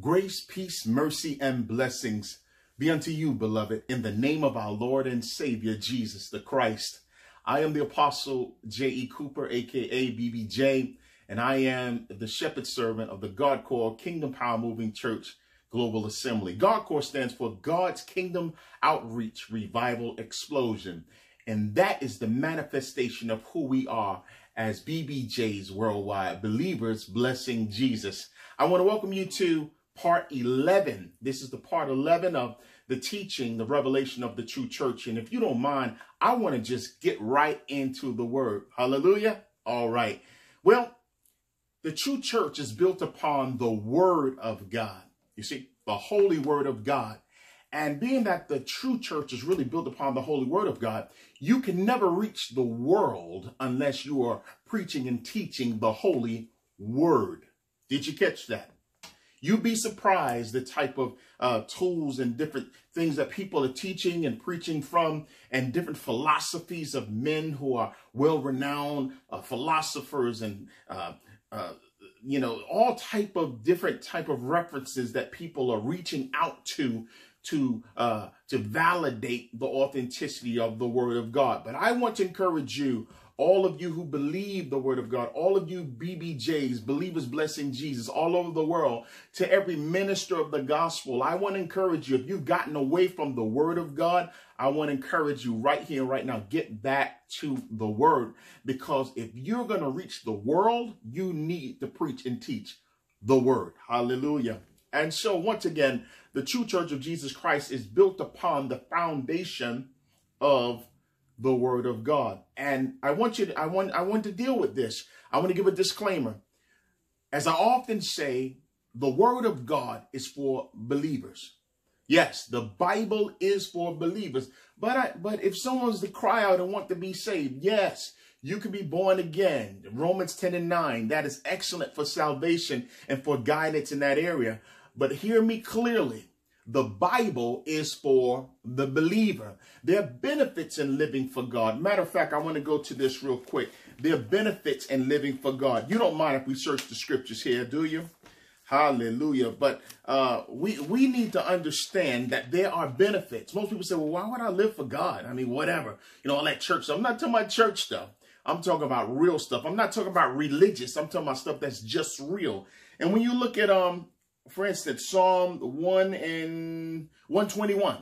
Grace, peace, mercy, and blessings be unto you, beloved, in the name of our Lord and Savior, Jesus the Christ. I am the Apostle J.E. Cooper, a.k.a. BBJ, and I am the shepherd servant of the GODkore Kingdom Power Moving Church Global Assembly. GODkore stands for God's Kingdom Outreach Revival Explosion, and that is the manifestation of who we are as BBJs worldwide, believers blessing Jesus. I want to welcome you to part 11. This is the part 11 of the teaching, the revelation of the true church. And if you don't mind, I want to just get right into the word. Hallelujah. All right. Well, the true church is built upon the word of God. You see, the holy word of God. And being that the true church is really built upon the holy word of God, you can never reach the world unless you are preaching and teaching the holy word. Did you catch that? You'd be surprised the type of tools and different things that people are teaching and preaching from, and different philosophies of men who are well-renowned philosophers and you know, all type of different type of references that people are reaching out to validate the authenticity of the word of God. But I want to encourage you, all of you who believe the word of God, all of you BBJs, believers blessing Jesus all over the world, to every minister of the gospel, I want to encourage you, if you've gotten away from the word of God, I want to encourage you right here, right now, get back to the word. Because if you're going to reach the world, you need to preach and teach the word. Hallelujah. And so once again, the true church of Jesus Christ is built upon the foundation of the word of God. And I want you to, I want to deal with this. I want to give a disclaimer. As I often say, the word of God is for believers. Yes, the Bible is for believers. But if someone's to cry out and want to be saved, yes, you can be born again. Romans 10:9, that is excellent for salvation and for guidance in that area. But hear me clearly. The Bible is for the believer. There are benefits in living for God. Matter of fact, I want to go to this real quick. There are benefits in living for God. You don't mind if we search the scriptures here, do you? Hallelujah. But we need to understand that there are benefits. Most people say, well, why would I live for God? I mean, whatever. You know, all that church stuff. I'm not talking about church stuff. I'm talking about real stuff. I'm not talking about religious. I'm talking about stuff that's just real. And when you look at for instance, Psalm 121,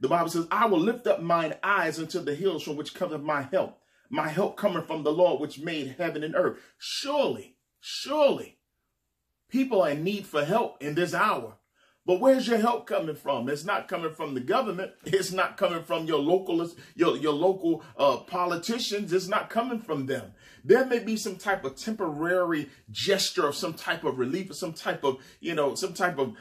the Bible says, I will lift up mine eyes unto the hills from which cometh my help. My help cometh from the Lord, which made heaven and earth. Surely, surely, people are in need for help in this hour. But where's your help coming from? It's not coming from the government. It's not coming from your local politicians. It's not coming from them. There may be some type of temporary gesture of some type of relief or some type of, you know, some type of,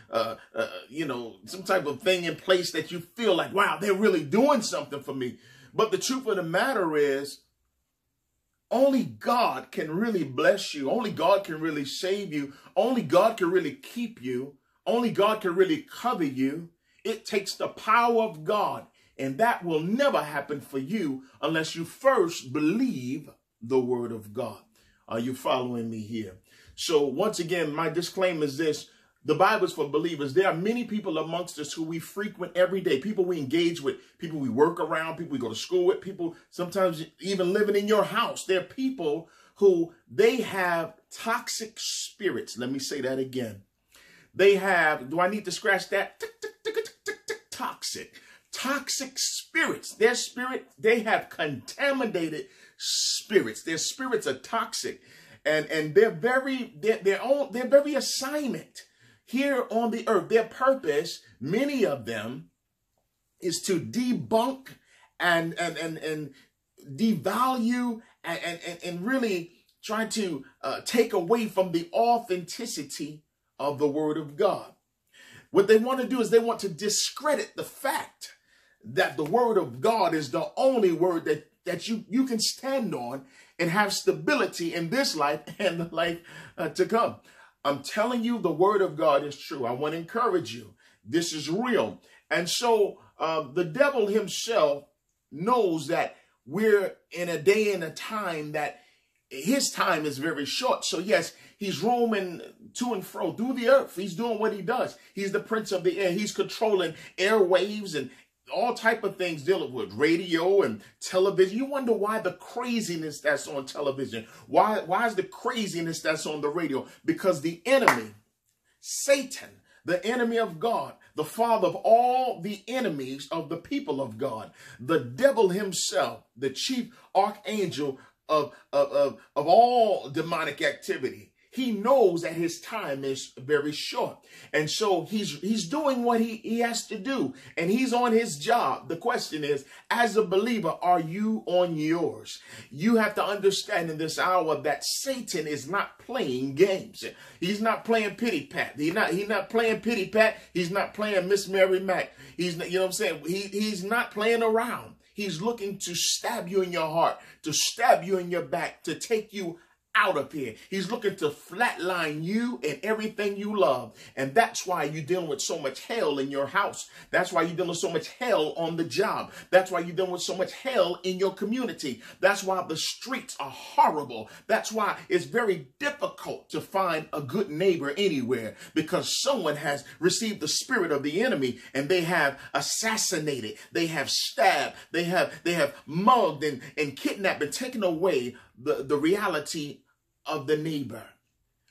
you know, some type of thing in place that you feel like, wow, they're really doing something for me. But the truth of the matter is, only God can really bless you. Only God can really save you. Only God can really keep you. Only God can really cover you. It takes the power of God, and that will never happen for you unless you first believe the word of God. Are you following me here? So once again, my disclaimer is this. The Bible is for believers. There are many people amongst us who we frequent every day, people we engage with, people we work around, people we go to school with, people sometimes even living in your house. There are people who they have toxic spirits. Let me say that again. They have, do I need to scratch that? Toxic. Toxic spirits. Their spirit, they have contaminated spirits. Their spirits are toxic. And their very assignment here on the earth, their purpose, many of them, is to debunk and devalue and really try to take away from the authenticity of the word of God. What they want to do is they want to discredit the fact that the word of God is the only word that you can stand on and have stability in this life and the life to come. I'm telling you, the word of God is true. I want to encourage you. This is real. And so the devil himself knows that we're in a day and a time that his time is very short. So yes, He's roaming to and fro through the earth. He's doing what he does. He's the prince of the air. He's controlling airwaves and all type of things dealing with radio and television. You wonder why the craziness that's on television. Why is the craziness that's on the radio? Because the enemy, Satan, the enemy of God, the father of all the enemies of the people of God, the devil himself, the chief archangel of all demonic activity. He knows that his time is very short. And so he's doing what he has to do. And he's on his job. The question is, as a believer, are you on yours? You have to understand in this hour that Satan is not playing games. He's not playing pity pat. He's not playing pity pat. He's not playing Miss Mary Mack. He's not, you know what I'm saying? He's not playing around. He's looking to stab you in your heart, to stab you in your back, to take you out of here. He's looking to flatline you and everything you love. And that's why you're dealing with so much hell in your house. That's why you're dealing with so much hell on the job. That's why you're dealing with so much hell in your community. That's why the streets are horrible. That's why it's very difficult to find a good neighbor anywhere, because someone has received the spirit of the enemy and they have assassinated, they have stabbed, they have mugged and kidnapped and taken away the reality of the neighbor.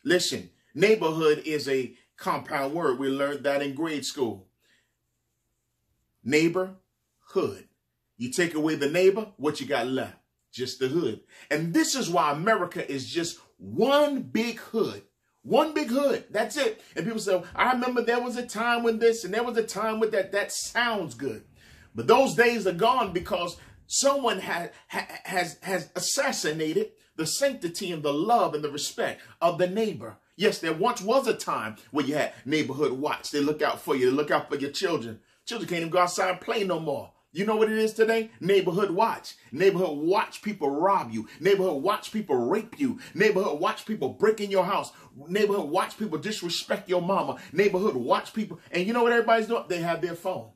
Listen, neighborhood is a compound word. We learned that in grade school. Neighborhood. You take away the neighbor, what you got left? Just the hood. And this is why America is just one big hood. One big hood. That's it. And people say, I remember there was a time when this and there was a time with that. That sounds good. But those days are gone, because someone has assassinated the sanctity and the love and the respect of the neighbor. Yes, there once was a time where you had neighborhood watch. They look out for you. They look out for your children. Children can't even go outside and play no more. You know what it is today? Neighborhood watch. Neighborhood watch people rob you. Neighborhood watch people rape you. Neighborhood watch people break in your house. Neighborhood watch people disrespect your mama. Neighborhood watch people. And you know what everybody's doing? They have their phone.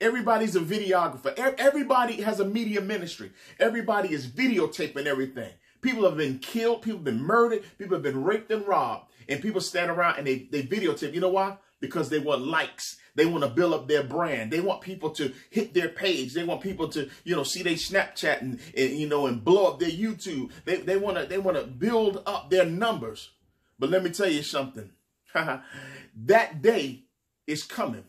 Everybody's a videographer. Everybody has a media ministry. Everybody is videotaping everything. People have been killed. People have been murdered. People have been raped and robbed. And people stand around and they videotape. You know why? Because they want likes. They want to build up their brand. They want people to hit their page. They want people to, you know, see their Snapchat and blow up their YouTube. They want to build up their numbers. But let me tell you something. That day is coming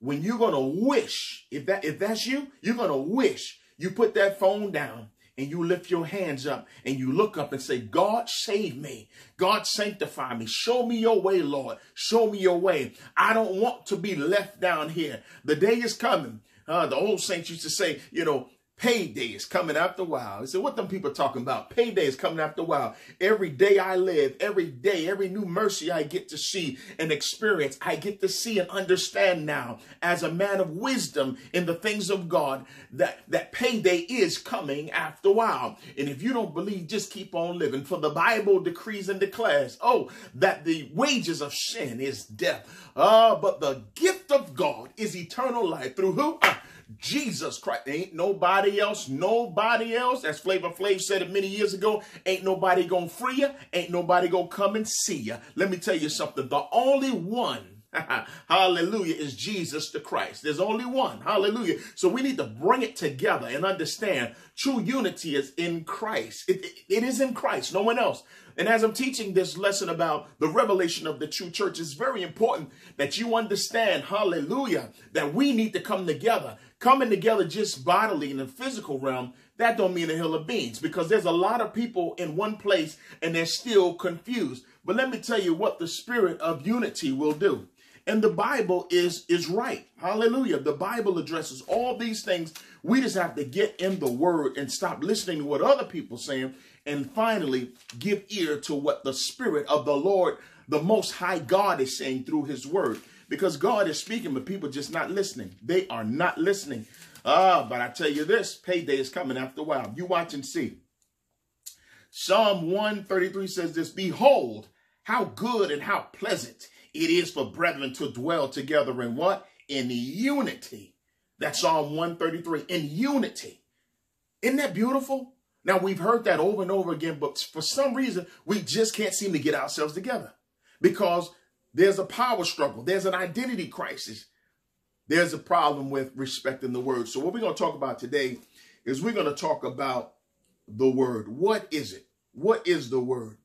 when you're going to wish, if that's you, you're going to wish you put that phone down and you lift your hands up and you look up and say, God, save me. God, sanctify me. Show me your way, Lord. Show me your way. I don't want to be left down here. The day is coming. The old saints used to say, you know, payday is coming after a while. They said, what them people talking about? Payday is coming after a while. Every day I live, every day, every new mercy I get to see and experience, I get to see and understand now as a man of wisdom in the things of God that payday is coming after a while. And if you don't believe, just keep on living. For the Bible decrees and declares, oh, that the wages of sin is death. But the gift of God is eternal life through who? Jesus Christ. Ain't nobody else, nobody else. As Flavor Flav said it many years ago, ain't nobody gonna free you, ain't nobody gonna come and see you. Let me tell you something, the only one, hallelujah, is Jesus the Christ. There's only one, hallelujah. So we need to bring it together and understand true unity is in Christ. It is in Christ, no one else. And as I'm teaching this lesson about the revelation of the true church, it's very important that you understand, hallelujah, that we need to come together. Coming together just bodily in the physical realm, that don't mean a hill of beans, because there's a lot of people in one place and they're still confused. But let me tell you what the spirit of unity will do. And the Bible is right. Hallelujah. The Bible addresses all these things. We just have to get in the word and stop listening to what other people are saying. And finally, give ear to what the spirit of the Lord, the Most High God, is saying through his word. Because God is speaking, but people just not listening. They are not listening. But I tell you this, payday is coming after a while. You watch and see. Psalm 133 says this, behold, how good and how pleasant it is for brethren to dwell together in what? In unity. That's Psalm 133, in unity. Isn't that beautiful? Now, we've heard that over and over again, but for some reason, we just can't seem to get ourselves together because there's a power struggle. There's an identity crisis. There's a problem with respecting the word. So what we're going to talk about today is we're going to talk about the word. What is it? What is the word?